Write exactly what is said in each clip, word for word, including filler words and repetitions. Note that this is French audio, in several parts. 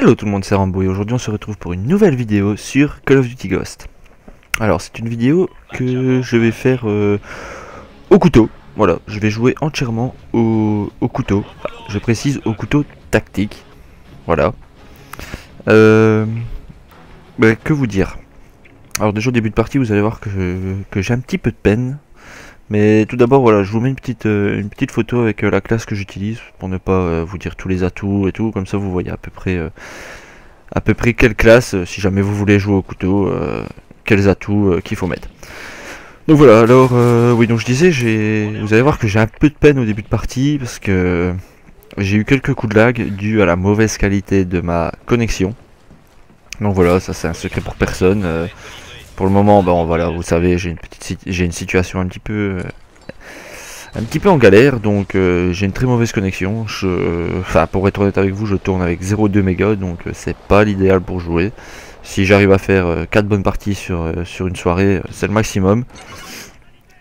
Hello tout le monde, c'est Rambo et aujourd'hui on se retrouve pour une nouvelle vidéo sur Call of Duty Ghost. Alors c'est une vidéo que je vais faire euh, au couteau, voilà, je vais jouer entièrement au, au couteau, je précise au couteau tactique, voilà. Euh, bah, que vous dire? Alors déjà au début de partie vous allez voir que j'ai que un petit peu de peine. Mais tout d'abord, voilà, je vous mets une petite, euh, une petite photo avec euh, la classe que j'utilise pour ne pas euh, vous dire tous les atouts et tout. Comme ça, vous voyez à peu près, euh, à peu près quelle classe, euh, si jamais vous voulez jouer au couteau, euh, quels atouts euh, qu'il faut mettre. Donc voilà, alors, euh, oui, donc je disais, j'ai, vous allez voir que j'ai un peu de peine au début de partie parce que j'ai eu quelques coups de lag dus à la mauvaise qualité de ma connexion. Donc voilà, ça c'est un secret pour personne. Euh, Pour le moment, ben voilà, vous savez, j'ai une petite, j'ai une situation un petit peu, euh, un petit peu en galère, donc euh, j'ai une très mauvaise connexion. Enfin, euh, pour être honnête avec vous, je tourne avec zéro virgule deux mégas, donc euh, c'est pas l'idéal pour jouer. Si j'arrive à faire euh, quatre bonnes parties sur euh, sur une soirée, c'est le maximum.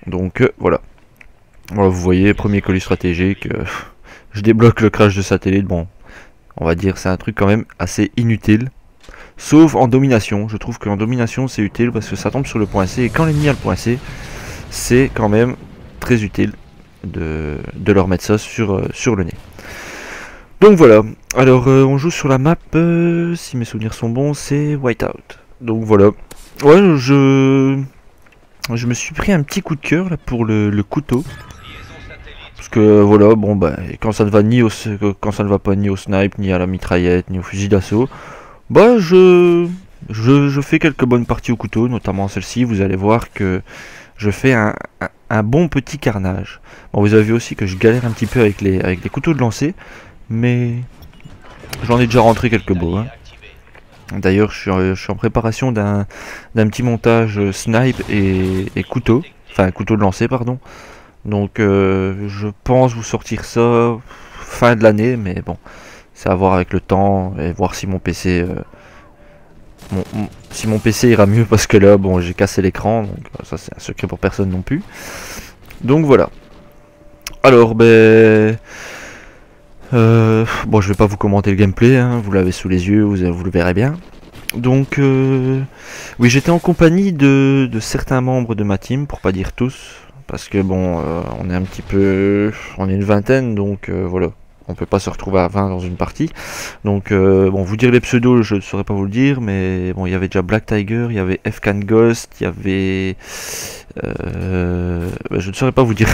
Donc euh, voilà, voilà, vous voyez, premier colis stratégique, euh, je débloque le crash de satellite. Bon, on va dire, c'est un truc quand même assez inutile. Sauf en domination, je trouve qu'en domination c'est utile parce que ça tombe sur le point C et quand l'ennemi a le point C, c'est quand même très utile de, de leur mettre ça sur, sur le nez. Donc voilà, alors euh, on joue sur la map, euh, si mes souvenirs sont bons, c'est Whiteout. Donc voilà, ouais, je, je me suis pris un petit coup de cœur là, pour le, le couteau. Parce que voilà, bon bah, quand ça ne va ni au, quand ça ne va pas ni au snipe, ni à la mitraillette, ni au fusil d'assaut. Bah je, je, je fais quelques bonnes parties au couteau, notamment celle-ci, vous allez voir que je fais un, un, un bon petit carnage. Bon, vous avez vu aussi que je galère un petit peu avec les, avec les couteaux de lancer, mais j'en ai déjà rentré quelques beaux. Hein. D'ailleurs je, je suis en préparation d'un petit montage snipe et, et couteau, enfin couteau de lancer pardon. Donc euh, je pense vous sortir ça fin de l'année, mais bon. C'est à voir avec le temps et voir si mon P C euh, mon, mon, si mon P C ira mieux parce que là bon j'ai cassé l'écran, donc ça c'est un secret pour personne non plus. Donc voilà. Alors ben euh, bon je vais pas vous commenter le gameplay, hein, vous l'avez sous les yeux, vous, vous le verrez bien. Donc euh, oui j'étais en compagnie de, de certains membres de ma team, pour pas dire tous, parce que bon euh, on est un petit peu. On est une vingtaine, donc euh, voilà. On peut pas se retrouver à vingt dans une partie. Donc euh, bon, vous dire les pseudos, je ne saurais pas vous le dire, mais bon, il y avait déjà Black Tiger, il y avait Fcan Ghost, il y avait euh, je ne saurais pas vous dire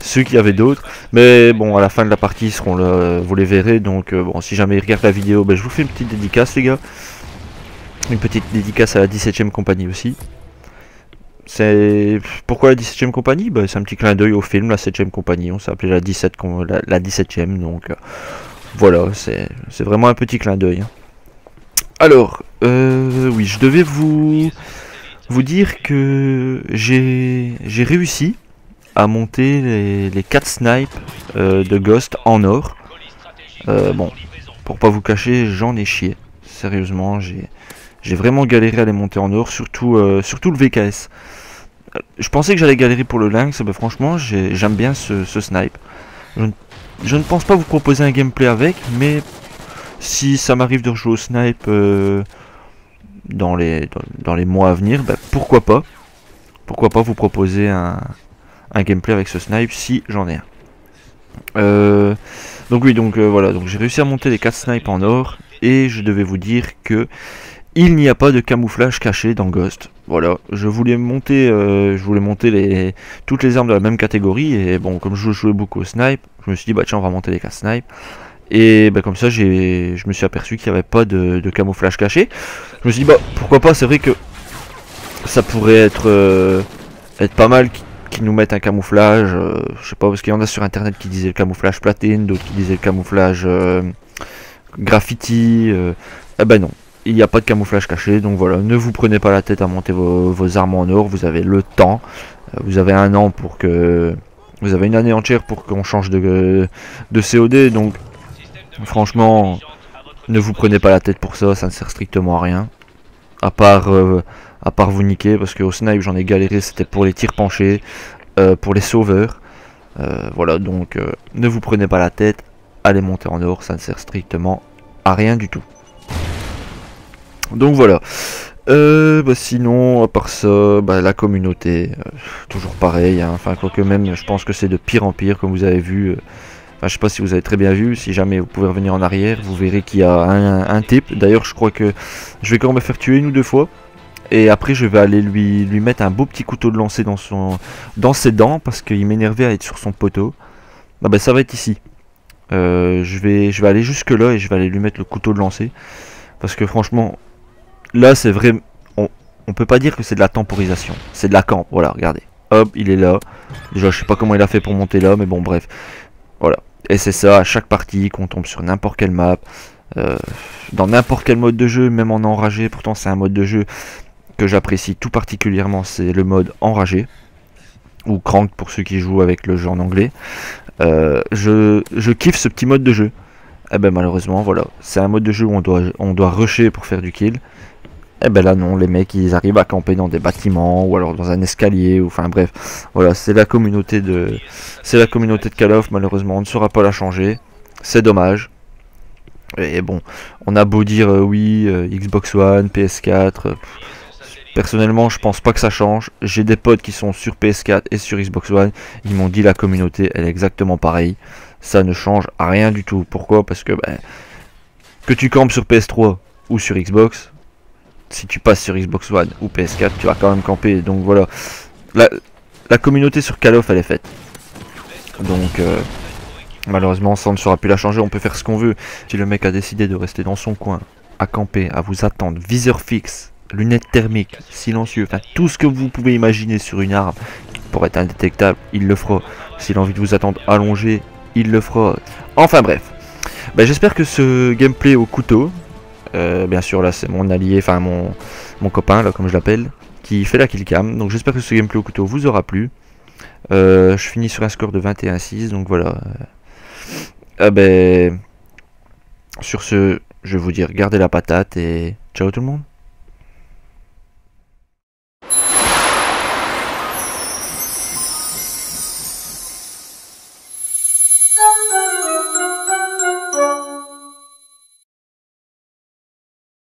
ceux qu'il y avait d'autres, mais bon, à la fin de la partie ils seront là, vous les verrez. Donc euh, bon, si jamais ils regardent la vidéo, ben, je vous fais une petite dédicace les gars, une petite dédicace à la dix-septième compagnie aussi. C'est pourquoi la dix-septième compagnie, bah, c'est un petit clin d'œil au film, la septième compagnie, on s'est appelé la, dix-septième, donc euh, voilà, c'est vraiment un petit clin d'œil. Hein. Alors, euh, oui, je devais vous, vous dire que j'ai réussi à monter les, les quatre snipes euh, de Ghost en or. Euh, bon, pour pas vous cacher, j'en ai chié, sérieusement, j'ai... J'ai vraiment galéré à les monter en or, surtout, euh, surtout le V K S. Je pensais que j'allais galérer pour le lynx, mais franchement j'aime bien ce, ce snipe. Je ne, je ne pense pas vous proposer un gameplay avec, mais si ça m'arrive de rejouer au snipe euh, dans, les, dans, dans les mois à venir, bah, pourquoi pas. Pourquoi pas vous proposer un, un gameplay avec ce snipe si j'en ai un. Euh, donc oui, donc euh, voilà, donc j'ai réussi à monter les quatre snipes en or, et je devais vous dire que... il n'y a pas de camouflage caché dans Ghost. Voilà, je voulais monter, euh, je voulais monter les, toutes les armes de la même catégorie. Et bon, comme je jouais beaucoup au snipe, je me suis dit, bah tiens, on va monter les quatre snipes. Et bah, comme ça, j'ai, je me suis aperçu qu'il n'y avait pas de, de camouflage caché. Je me suis dit, bah pourquoi pas, c'est vrai que ça pourrait être, euh, être pas mal qu'ils nous mettent un camouflage. Euh, je sais pas, parce qu'il y en a sur internet qui disaient le camouflage platine, d'autres qui disaient le camouflage euh, graffiti. Euh, eh ben non. Il n'y a pas de camouflage caché, donc voilà, ne vous prenez pas la tête à monter vos, vos armes en or, vous avez le temps, vous avez un an pour que, vous avez une année entière pour qu'on change de, de C O D, donc franchement, ne vous prenez pas la tête pour ça, ça ne sert strictement à rien, à part, euh, à part vous niquer, parce qu'au snipe j'en ai galéré, c'était pour les tirs penchés, euh, pour les sauveurs, euh, voilà, donc euh, ne vous prenez pas la tête, allez monter en or, ça ne sert strictement à rien du tout. Donc voilà. Euh, bah sinon, à part ça, bah la communauté, euh, toujours pareil, hein. Enfin, quoique même, je pense que c'est de pire en pire, comme vous avez vu. Enfin, je sais pas si vous avez très bien vu, si jamais vous pouvez revenir en arrière, vous verrez qu'il y a un, un type. D'ailleurs, je crois que je vais quand même me faire tuer une ou deux fois. Et après, je vais aller lui, lui mettre un beau petit couteau de lancer dans, son, dans ses dents, parce qu'il m'énervait à être sur son poteau. Ah bah ça va être ici. Euh, je, vais, je vais aller jusque là et je vais aller lui mettre le couteau de lancer. Parce que franchement, là c'est vrai, on, on peut pas dire que c'est de la temporisation, c'est de la camp, voilà, regardez. Hop, il est là. Déjà je sais pas comment il a fait pour monter là, mais bon bref. Voilà, et c'est ça, à chaque partie, qu'on tombe sur n'importe quelle map, euh, dans n'importe quel mode de jeu, même en enragé, pourtant c'est un mode de jeu que j'apprécie tout particulièrement, c'est le mode enragé, ou crank pour ceux qui jouent avec le jeu en anglais. Euh, je, je kiffe ce petit mode de jeu. Eh ben malheureusement voilà, c'est un mode de jeu où on doit, on doit rusher pour faire du kill. Eh ben là non, les mecs ils arrivent à camper dans des bâtiments ou alors dans un escalier, ou enfin bref, voilà, c'est la communauté de c'est la communauté de Call of, malheureusement on ne saura pas la changer, c'est dommage. Et bon, on a beau dire euh, oui, euh, Xbox One, P S quatre, euh, personnellement je pense pas que ça change. J'ai des potes qui sont sur P S quatre et sur Xbox One, ils m'ont dit la communauté elle est exactement pareille. Ça ne change rien du tout. Pourquoi? Parce que ben, que tu campes sur P S trois ou sur Xbox, si tu passes sur Xbox One ou P S quatre, tu vas quand même camper. Donc voilà, la, la communauté sur Call of elle est faite. Donc euh, malheureusement ça ne sera plus la changer, on peut faire ce qu'on veut. Si le mec a décidé de rester dans son coin, à camper, à vous attendre, viseur fixe, lunettes thermiques, silencieux, enfin tout ce que vous pouvez imaginer sur une arme pour être indétectable, il le fera. S'il a envie de vous attendre allongé, il le fera. Enfin bref, ben, j'espère que ce gameplay au couteau, euh, bien sûr là c'est mon allié, enfin mon, mon copain là comme je l'appelle, qui fait la killcam, donc j'espère que ce gameplay au couteau vous aura plu. euh, je finis sur un score de vingt et un à six, donc voilà. Ah ben, sur ce je vais vous dire, gardez la patate et ciao tout le monde.